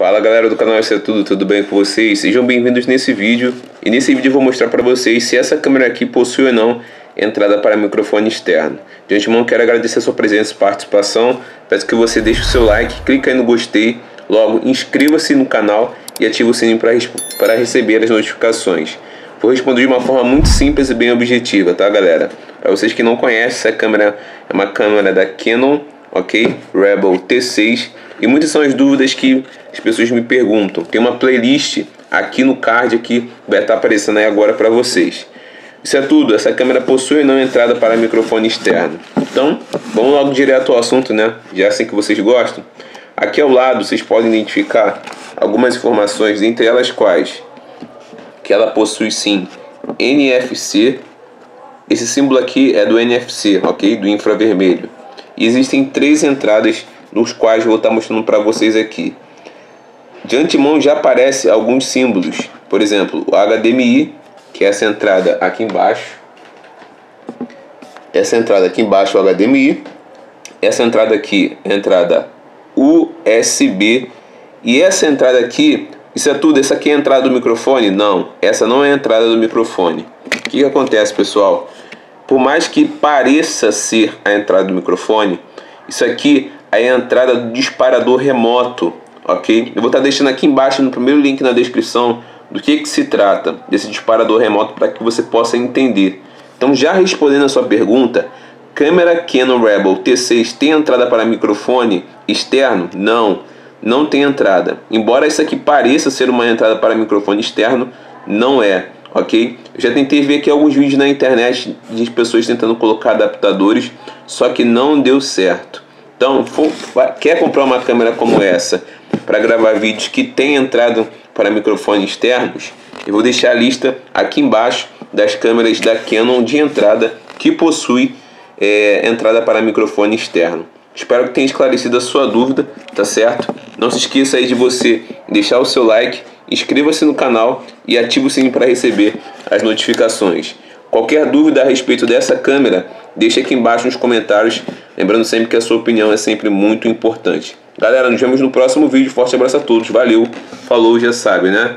Fala galera do canal, isso é tudo bem com vocês? Sejam bem-vindos nesse vídeo. E nesse vídeo eu vou mostrar para vocês se essa câmera aqui possui ou não entrada para microfone externo. De antemão quero agradecer a sua presença e participação. Peço que você deixe o seu like, clique aí no gostei. Logo, inscreva-se no canal e ative o sininho para receber as notificações. Vou responder de uma forma muito simples e bem objetiva, tá galera? Para vocês que não conhecem, essa câmera é uma câmera da Canon, ok? Rebel T6. E muitas são as dúvidas que as pessoas me perguntam. Tem uma playlist aqui no card que vai estar aparecendo aí agora para vocês. Isso é tudo. Essa câmera possui ou não entrada para microfone externo. Então, vamos logo direto ao assunto, né? Já sei que vocês gostam. Aqui ao lado vocês podem identificar algumas informações, entre elas quais? Que ela possui sim NFC. Esse símbolo aqui é do NFC, ok? Do infravermelho. E existem três entradas nos quais vou estar mostrando para vocês aqui. De antemão já aparece alguns símbolos, por exemplo, o HDMI, que é essa entrada aqui embaixo, o HDMI, essa entrada aqui, a entrada USB, e essa entrada aqui, isso é tudo, essa aqui é a entrada do microfone? Não, essa não é a entrada do microfone. O que acontece, pessoal? Por mais que pareça ser a entrada do microfone, isso aqui é a entrada do disparador remoto, ok? Eu vou estar deixando aqui embaixo no primeiro link na descrição do que se trata desse disparador remoto para que você possa entender. Então, já respondendo a sua pergunta, câmera Canon Rebel T6 tem entrada para microfone externo? Não, não tem entrada. Embora isso aqui pareça ser uma entrada para microfone externo, não é, ok? Eu já tentei ver aqui alguns vídeos na internet de pessoas tentando colocar adaptadores, só que não deu certo. Então, quer comprar uma câmera como essa para gravar vídeos que tem entrada para microfones externos? Eu vou deixar a lista aqui embaixo das câmeras da Canon de entrada que possui entrada para microfone externo. Espero que tenha esclarecido a sua dúvida, tá certo? Não se esqueça aí de você deixar o seu like, inscreva-se no canal e ative o sininho para receber as notificações. Qualquer dúvida a respeito dessa câmera, deixe aqui embaixo nos comentários. Lembrando sempre que a sua opinião é sempre muito importante. Galera, nos vemos no próximo vídeo. Forte abraço a todos. Valeu. Falou, já sabe, né?